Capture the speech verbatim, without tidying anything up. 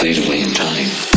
Fade away in time.